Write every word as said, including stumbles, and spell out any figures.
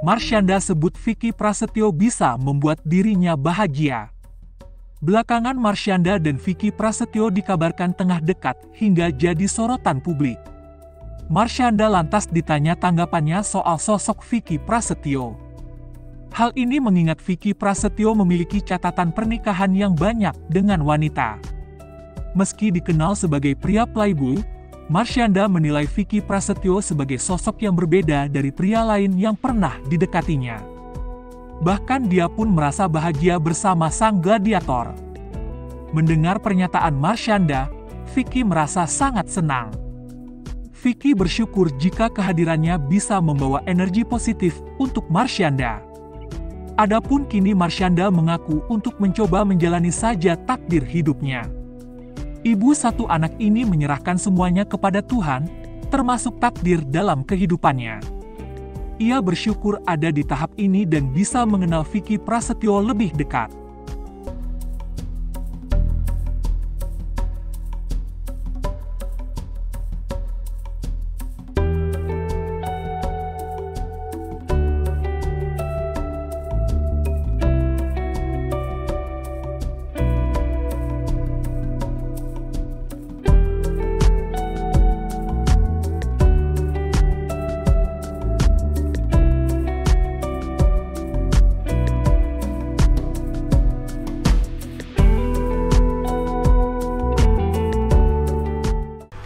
Marshanda sebut Vicky Prasetyo bisa membuat dirinya bahagia. Belakangan Marshanda dan Vicky Prasetyo dikabarkan tengah dekat hingga jadi sorotan publik. Marshanda lantas ditanya tanggapannya soal sosok Vicky Prasetyo. Hal ini mengingat Vicky Prasetyo memiliki catatan pernikahan yang banyak dengan wanita. Meski dikenal sebagai pria playboy, Marshanda menilai Vicky Prasetyo sebagai sosok yang berbeda dari pria lain yang pernah didekatinya. Bahkan dia pun merasa bahagia bersama sang gladiator. Mendengar pernyataan Marshanda, Vicky merasa sangat senang. Vicky bersyukur jika kehadirannya bisa membawa energi positif untuk Marshanda. Adapun kini Marshanda mengaku untuk mencoba menjalani saja takdir hidupnya. Ibu satu anak ini menyerahkan semuanya kepada Tuhan, termasuk takdir dalam kehidupannya. Ia bersyukur ada di tahap ini dan bisa mengenal Vicky Prasetyo lebih dekat.